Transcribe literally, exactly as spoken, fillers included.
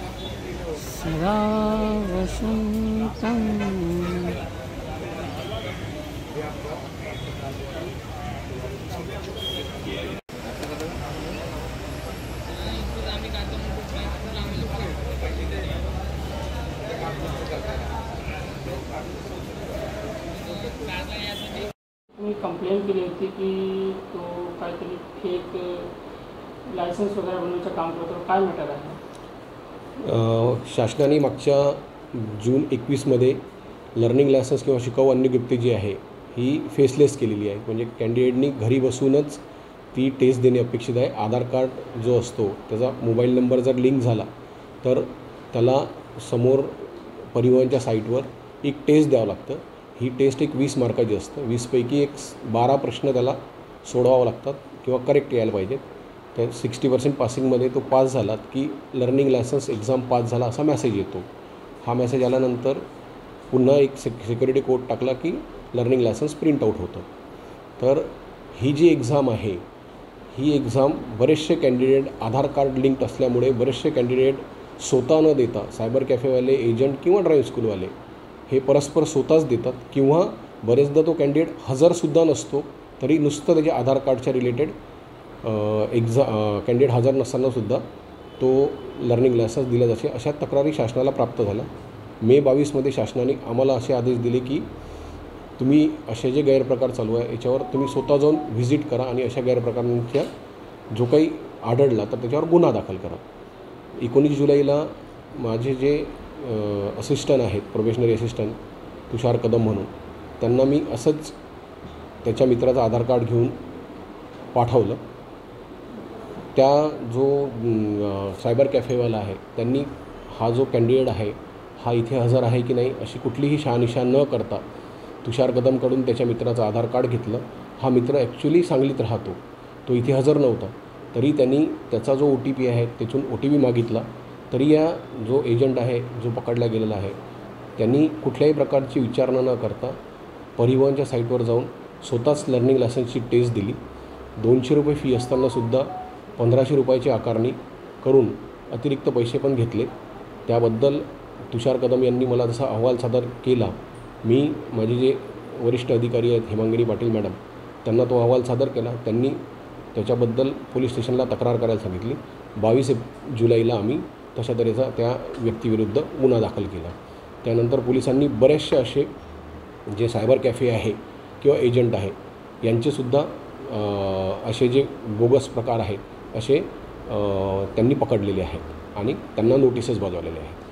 श्रावसुंतं मी complaint केली होती की तो काहीतरी फेक लायसन्स वगैरे बनवण्याचं काम करतो, काय मॅटर आहे? शासनाने मागच्या जून एकवीसमध्ये लर्निंग लायसन्स किंवा शिकाऊ अन्यगुप्ती जी आहे ही फेसलेस केलेली आहे, म्हणजे कॅन्डिडेटनी घरी बसूनच ती टेस्ट देणे अपेक्षित आहे. आधार कार्ड जो असतो त्याचा मोबाईल नंबर जर लिंक झाला तर त्याला समोर परिवहनच्या साईटवर एक टेस्ट द्यावं लागतं. ही टेस्ट एक वीस मार्काची असतं, वीसपैकी एक बारा प्रश्न त्याला सोडवावं लागतात किंवा करेक्ट यायला पाहिजेत. तर सिक्स्टी पर्सेंट पासिंगमध्ये तो पास झाला की लर्निंग लायसन्स एक्झाम पास झाला असा मेसेज येतो. हा मेसेज आल्यानंतर पुन्हा एक सिक सिक्युरिटी कोड टाकला की लर्निंग लायसन्स प्रिंट आउट होतं. तर ही जी एक्झाम आहे ही एक्झाम बरेचसे कॅन्डिडेट आधार कार्ड लिंक्ड असल्यामुळे बरेचसे कॅन्डिडेट स्वतः न देता सायबर कॅफेवाले एजंट किंवा ड्रायव्हिंग स्कूलवाले हे परस्पर स्वतःच देतात, किंवा बरेचदा तो कॅन्डिडेट हजरसुद्धा नसतो तरी नुसतं त्याच्या आधार कार्डच्या रिलेटेड एक्झा कॅन्डिडेट हजर नसतानासुद्धा तो लर्निंग लायसन्स दिला जाते. अशा तक्रारी शासनाला प्राप्त झाल्या. मे बावीसमध्ये शासनाने आम्हाला असे आदेश दिले की तुम्ही असे जे गैरप्रकार चालू आहे याच्यावर तुम्ही स्वतः जाऊन व्हिजिट करा आणि अशा गैरप्रकारांच्या जो काही आढळला तर त्याच्यावर गुन्हा दाखल करा. एकोणीस जुलैला माझे जे असिस्टंट आहेत प्रोबेशनरी असिस्टंट तुषार कदम म्हणून, त्यांना मी असंच त्याच्या मित्राचं आधार कार्ड घेऊन पाठवलं. त्या जो सायबर कॅफेवाला आहे त्यांनी हा जो कॅन्डिडेट आहे हा इथे हजर आहे की नाही अशी कुठलीही शहानिशा न करता तुषार कदमकडून त्याच्या मित्राचं आधार कार्ड घेतलं. हा मित्र ॲक्च्युली सांगलीत राहतो, तो इथे हजर नव्हता तरी त्यांनी त्याचा जो ओ टी पी आहे त्यातून ओ टी पी मागितला. तरी या जो एजंट आहे जो पकडला गेलेला आहे त्यांनी कुठल्याही प्रकारची विचारणा न करता परिवहनच्या साईटवर जाऊन स्वतःच लर्निंग लायसन्सची टेस्ट दिली. दोनशे रुपये फी असतानासुद्धा पंधराशे रुपयाची आकारणी करून अतिरिक्त पैसे पण घेतले. त्याबद्दल तुषार कदम यांनी मला जसा अहवाल सादर केला, मी माझे जे वरिष्ठ अधिकारी आहेत हेमांगणी पाटिल मॅडम त्यांना तो अहवाल सादर केला. त्यांनी त्याच्याबद्दल पोलीस स्टेशनला तक्रार करायला सांगितली. बावीस जुलैला आम्ही तशा तऱ्हेचा त्या व्यक्तीविरुद्ध गुन्हा दाखल केला. त्यानंतर पोलिसांनी बरेचसे असे जे सायबर कॅफे आहे किंवा एजंट आहे यांचेसुद्धा असे जे बोगस प्रकार आहेत असे त्यांनी पकडलेले आहेत आणि त्यांना नोटिसेस बजावलेले आहेत.